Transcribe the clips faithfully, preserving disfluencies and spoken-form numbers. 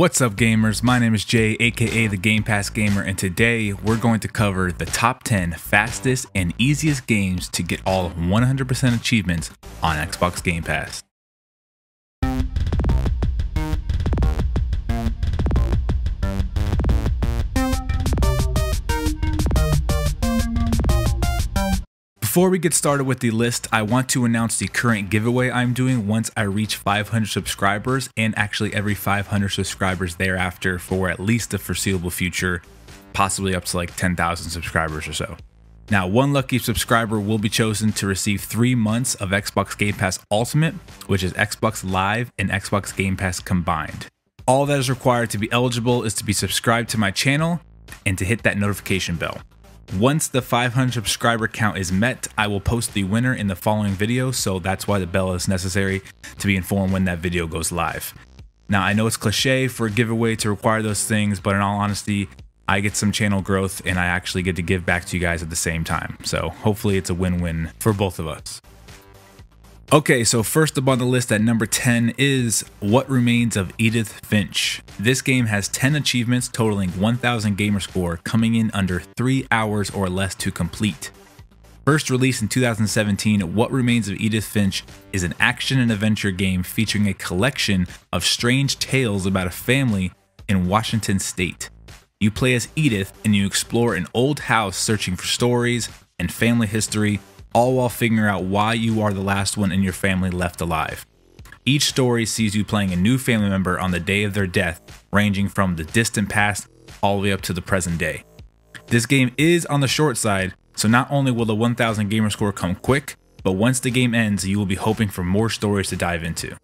What's up, gamers? My name is Jay, aka the Game Pass Gamer, and today we're going to cover the top ten fastest and easiest games to get all one hundred percent achievements on Xbox Game Pass. Before we get started with the list, I want to announce the current giveaway I'm doing once I reach five hundred subscribers, and actually every five hundred subscribers thereafter for at least the foreseeable future, possibly up to like ten thousand subscribers or so. Now, one lucky subscriber will be chosen to receive three months of Xbox Game Pass Ultimate, which is Xbox Live and Xbox Game Pass combined. All that is required to be eligible is to be subscribed to my channel and to hit that notification bell. Once the five hundred subscriber count is met, I will post the winner in the following video, so that's why the bell is necessary to be informed when that video goes live. Now, I know it's cliche for a giveaway to require those things, but in all honesty, I get some channel growth and I actually get to give back to you guys at the same time. So hopefully it's a win-win for both of us. Okay, so first up on the list at number ten is What Remains of Edith Finch. This game has ten achievements totaling one thousand gamer score, coming in under three hours or less to complete. First released in two thousand seventeen, What Remains of Edith Finch is an action and adventure game featuring a collection of strange tales about a family in Washington state. You play as Edith and you explore an old house searching for stories and family history, all while figuring out why you are the last one in your family left alive. Each story sees you playing a new family member on the day of their death, ranging from the distant past all the way up to the present day. This game is on the short side, so not only will the one thousand gamer score come quick, but once the game ends, you will be hoping for more stories to dive into.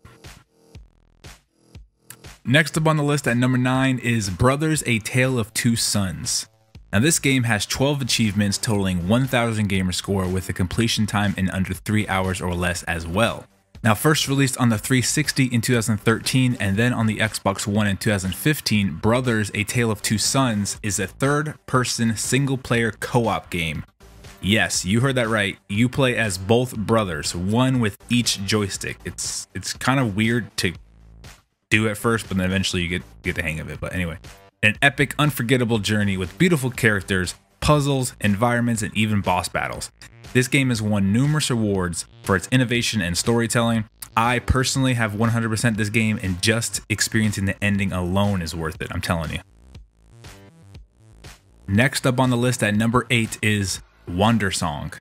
Next up on the list at number nine is Brothers: A Tale of Two Sons. Now, this game has twelve achievements totaling one thousand gamer score, with a completion time in under three hours or less as well. Now, first released on the three sixty in two thousand thirteen and then on the Xbox One in two thousand fifteen, Brothers: A Tale of Two Sons is a third-person single-player co-op game. Yes, you heard that right. You play as both brothers, one with each joystick. It's it's kind of weird to do at first, but then eventually you get get the hang of it. But anyway, an epic, unforgettable journey with beautiful characters, puzzles, environments, and even boss battles. This game has won numerous awards for its innovation and storytelling. I personally have one hundred percent this game, and just experiencing the ending alone is worth it, I'm telling you. Next up on the list at number eight is Wandersong.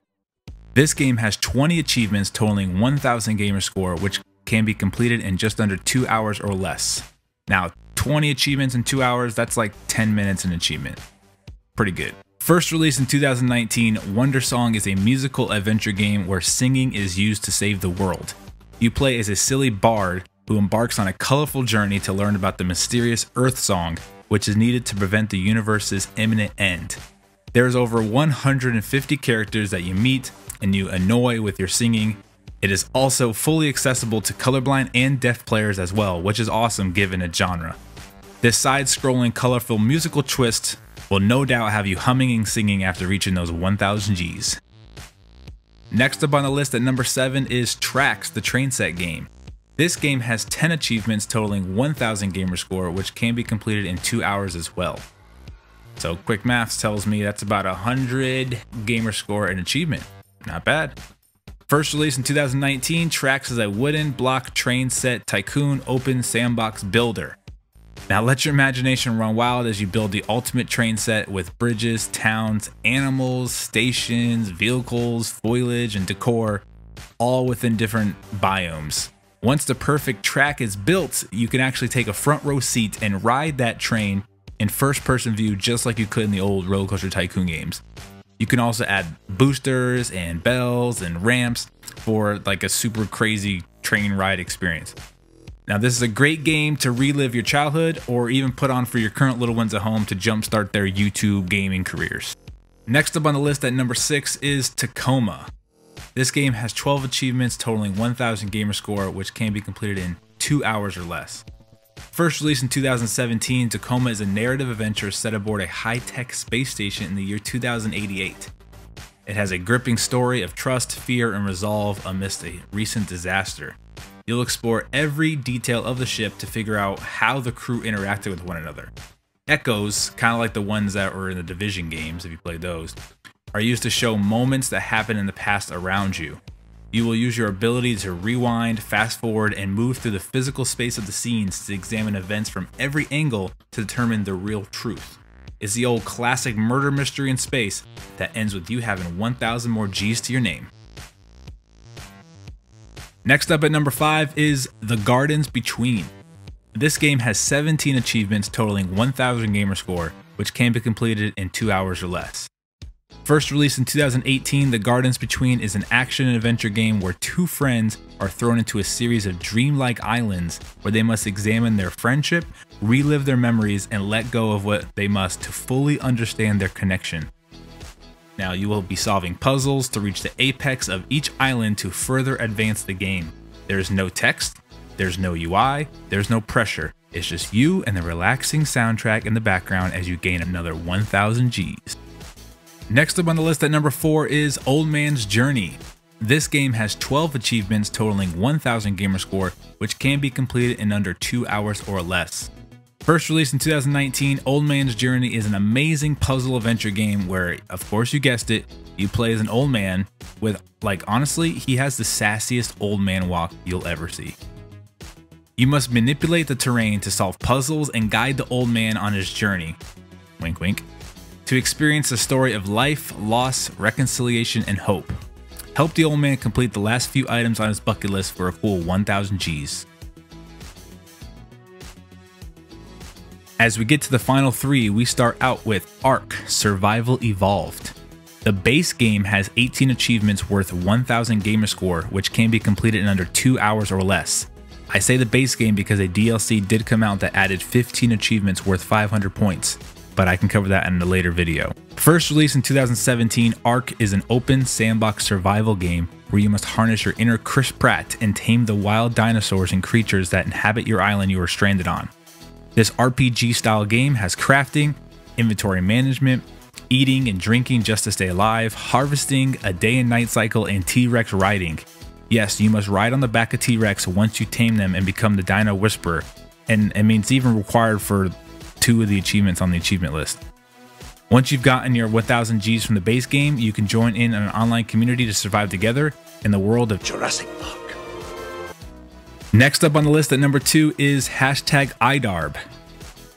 This game has twenty achievements totaling one thousand gamer score, which can be completed in just under two hours or less. Now, twenty achievements in two hours, that's like ten minutes an achievement. Pretty good. First released in two thousand nineteen, Wandersong is a musical adventure game where singing is used to save the world. You play as a silly bard who embarks on a colorful journey to learn about the mysterious Earth Song, which is needed to prevent the universe's imminent end. There's over one hundred fifty characters that you meet and you annoy with your singing. It is also fully accessible to colorblind and deaf players as well, which is awesome given its genre. This side-scrolling, colorful musical twist will no doubt have you humming and singing after reaching those one thousand Gs. Next up on the list at number seven is Tracks: The Train Set Game. This game has ten achievements totaling one thousand gamer score, which can be completed in two hours as well. So quick maths tells me that's about one hundred gamer score and achievement. Not bad. First released in two thousand nineteen, Tracks is a wooden block train set tycoon open sandbox builder. Now let your imagination run wild as you build the ultimate train set with bridges, towns, animals, stations, vehicles, foliage, and decor, all within different biomes. Once the perfect track is built, you can actually take a front row seat and ride that train in first-person view just like you could in the old Roller Coaster Tycoon games. You can also add boosters and bells and ramps for like a super crazy train ride experience. Now, this is a great game to relive your childhood or even put on for your current little ones at home to jumpstart their YouTube gaming careers. Next up on the list at number six is Tacoma. This game has twelve achievements totaling one thousand gamer score, which can be completed in two hours or less. First released in two thousand seventeen, Tacoma is a narrative adventure set aboard a high-tech space station in the year two thousand eighty-eight. It has a gripping story of trust, fear, and resolve amidst a recent disaster. You'll explore every detail of the ship to figure out how the crew interacted with one another. Echoes, kind of like the ones that were in the Division games, if you played those, are used to show moments that happened in the past around you. You will use your ability to rewind, fast forward, and move through the physical space of the scenes to examine events from every angle to determine the real truth. It's the old classic murder mystery in space that ends with you having one thousand more G's to your name. Next up at number five is The Gardens Between. This game has seventeen achievements totaling one thousand gamer score, which can be completed in two hours or less. First released in two thousand eighteen, The Gardens Between is an action and adventure game where two friends are thrown into a series of dreamlike islands where they must examine their friendship, relive their memories, and let go of what they must to fully understand their connection. Now, you will be solving puzzles to reach the apex of each island to further advance the game. There is no text, there's no U I, there's no pressure. It's just you and the relaxing soundtrack in the background as you gain another one thousand G's. Next up on the list at number four is Old Man's Journey. This game has twelve achievements totaling one thousand gamer score, which can be completed in under two hours or less. First released in two thousand nineteen, Old Man's Journey is an amazing puzzle adventure game where, of course you guessed it, you play as an old man with, like, honestly, he has the sassiest old man walk you'll ever see. You must manipulate the terrain to solve puzzles and guide the old man on his journey, wink wink, to experience the story of life, loss, reconciliation, and hope. Help the old man complete the last few items on his bucket list for a cool one thousand G's. As we get to the final three, we start out with ARK: Survival Evolved. The base game has eighteen achievements worth one thousand gamer score, which can be completed in under two hours or less. I say the base game because a D L C did come out that added fifteen achievements worth five hundred points, but I can cover that in a later video. First released in two thousand seventeen, ARK is an open sandbox survival game where you must harness your inner Chris Pratt and tame the wild dinosaurs and creatures that inhabit your island you are stranded on. This R P G style game has crafting, inventory management, eating and drinking just to stay alive, harvesting, a day and night cycle, and T-Rex riding. Yes, you must ride on the back of T-Rex once you tame them and become the Dino Whisperer, and I mean, it's even required for two of the achievements on the achievement list. Once you've gotten your one thousand G's from the base game, you can join in an online community to survive together in the world of Jurassic Park. Next up on the list at number two is Hashtag I D A R B.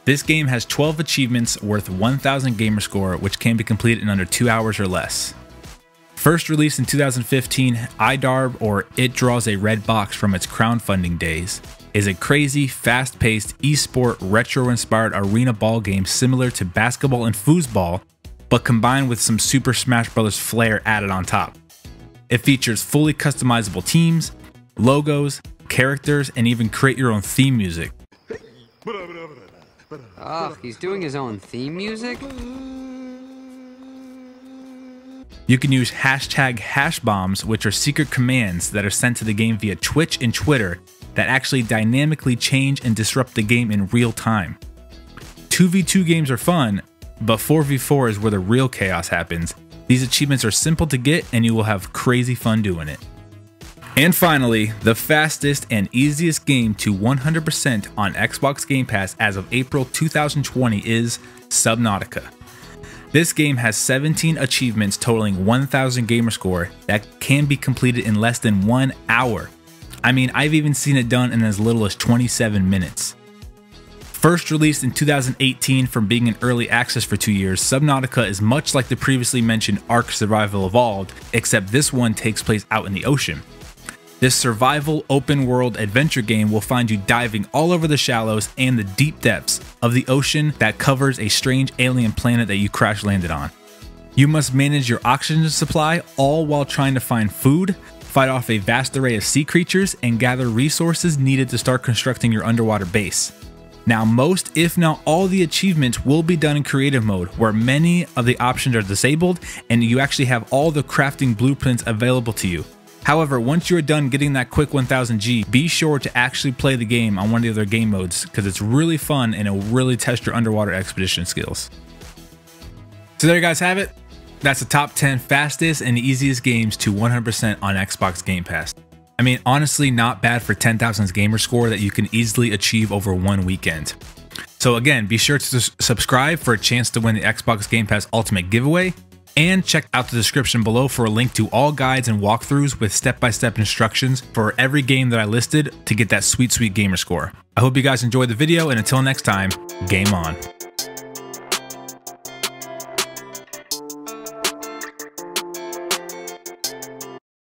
This game has twelve achievements worth one thousand gamer score, which can be completed in under two hours or less. First released in two thousand fifteen, I D A R B, or It Draws a Red Box from its crowdfunding days, is a crazy, fast-paced, esport, retro-inspired arena ball game similar to basketball and foosball, but combined with some Super Smash Bros. Flair added on top. It features fully customizable teams, logos, characters, and even create your own theme music. Ah, oh, he's doing his own theme music? You can use hashtag hash bombs, which are secret commands that are sent to the game via Twitch and Twitter that actually dynamically change and disrupt the game in real time. two v two games are fun, but four v four is where the real chaos happens. These achievements are simple to get and you will have crazy fun doing it. And finally, the fastest and easiest game to one hundred percent on Xbox Game Pass as of April two thousand twenty is Subnautica. This game has seventeen achievements totaling one thousand gamer score that can be completed in less than one hour. I mean, I've even seen it done in as little as twenty-seven minutes. First released in two thousand eighteen from being in early access for two years, Subnautica is much like the previously mentioned ARK: Survival Evolved, except this one takes place out in the ocean. This survival open world adventure game will find you diving all over the shallows and the deep depths of the ocean that covers a strange alien planet that you crash landed on. You must manage your oxygen supply, all while trying to find food, fight off a vast array of sea creatures, and gather resources needed to start constructing your underwater base. Now, most, if not all, the achievements will be done in creative mode, where many of the options are disabled and you actually have all the crafting blueprints available to you. However, once you're done getting that quick one thousand G, be sure to actually play the game on one of the other game modes, because it's really fun and it'll really test your underwater expedition skills. So there you guys have it. That's the top ten fastest and easiest games to one hundred percent on Xbox Game Pass. I mean, honestly, not bad for ten thousand gamer score that you can easily achieve over one weekend. So again, be sure to subscribe for a chance to win the Xbox Game Pass Ultimate giveaway, and check out the description below for a link to all guides and walkthroughs with step-by-step instructions for every game that I listed to get that sweet, sweet gamer score. I hope you guys enjoyed the video, and until next time, game on.